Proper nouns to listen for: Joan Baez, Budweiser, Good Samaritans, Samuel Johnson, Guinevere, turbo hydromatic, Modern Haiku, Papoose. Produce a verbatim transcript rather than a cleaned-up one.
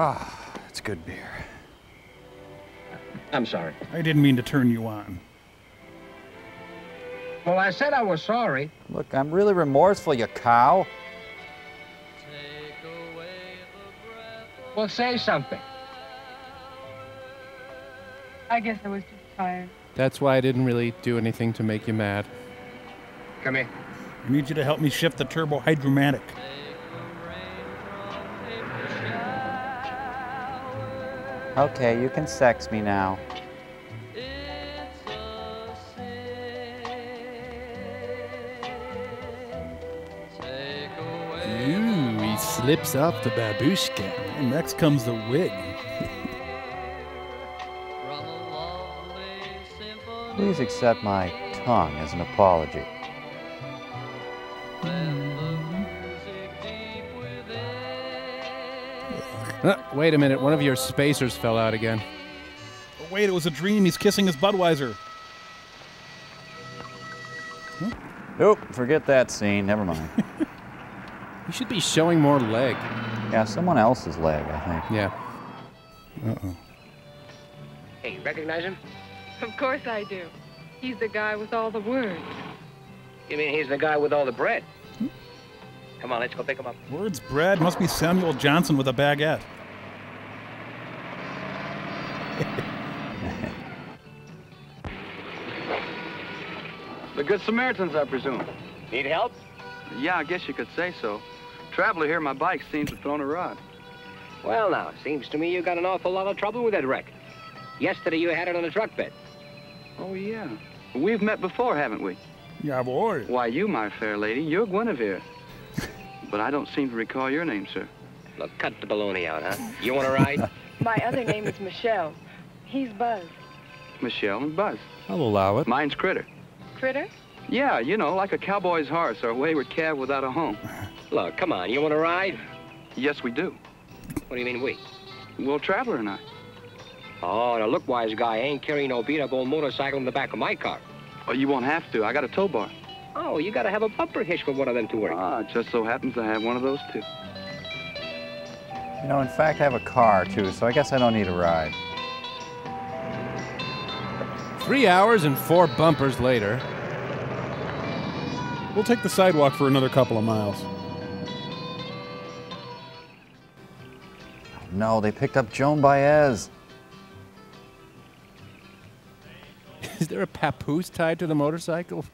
Ah, it's good beer. I'm sorry. I didn't mean to turn you on. Well, I said I was sorry. Look, I'm really remorseful, you cow. Take away the breath. Well, say something. I guess I was just tired. That's why I didn't really do anything to make you mad. Come here. I need you to help me shift the turbo hydromatic. Okay, you can sex me now. Ooh, he slips up the babushka. And next comes the wig. Please accept my tongue as an apology. Uh, wait a minute, one of your spacers fell out again. Oh, wait, it was a dream. He's kissing his Budweiser. Huh? Nope, forget that scene. Never mind. You should be showing more leg. Yeah, someone else's leg, I think. Yeah. Uh-oh. Hey, you recognize him? Of course I do. He's the guy with all the words. You mean he's the guy with all the bread? Hmm? Come on, let's go pick him up. Words, bread, must be Samuel Johnson with a baguette. The Good Samaritans, I presume. Need help? Yeah, I guess you could say so. Traveler here, my bike seems to have thrown a rod. Well, now, seems to me you got an awful lot of trouble with that wreck. Yesterday you had it on a truck bed. Oh, yeah. We've met before, haven't we? Yeah, boy. Why, you, my fair lady, you're Guinevere. But I don't seem to recall your name, sir. Look, cut the baloney out, huh? You want to ride? My other name is Michelle. He's Buzz. Michelle and Buzz. I'll allow it. Mine's Critter. Critter? Yeah, you know, like a cowboy's horse or a wayward calf without a home. Look, come on, you want to ride? Yes, we do. What do you mean, we? Well, Traveler and I. Oh, now look, wise guy, I ain't carrying no beat-up old motorcycle in the back of my car. Oh, you won't have to. I got a tow bar. Oh, you got to have a bumper hitch for one of them to work. Ah, it just so happens I have one of those, too. You know, in fact, I have a car, too, so I guess I don't need a ride. Three hours and four bumpers later. We'll take the sidewalk for another couple of miles. Oh, no, they picked up Joan Baez. Is there a papoose tied to the motorcycle?